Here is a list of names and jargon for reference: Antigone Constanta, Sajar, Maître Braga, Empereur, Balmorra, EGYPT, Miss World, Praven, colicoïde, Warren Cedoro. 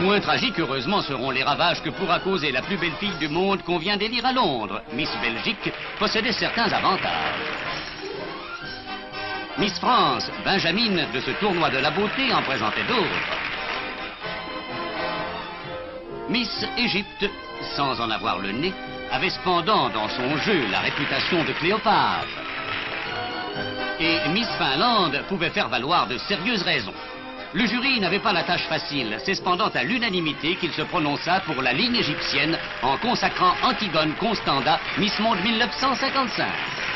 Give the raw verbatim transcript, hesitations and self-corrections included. Moins tragiques, heureusement, seront les ravages que pourra causer la plus belle fille du monde qu'on vient d'élire à Londres. Miss Belgique possédait certains avantages. Miss France, Benjamine de ce tournoi de la beauté, en présentait d'autres. Miss Égypte, sans en avoir le nez, avait cependant dans son jeu la réputation de Cléopâtre. Et Miss Finlande pouvait faire valoir de sérieuses raisons. Le jury n'avait pas la tâche facile. C'est cependant à l'unanimité qu'il se prononça pour la ligne égyptienne en consacrant Antigone Constanta, Miss Monde mille neuf cent cinquante-cinq.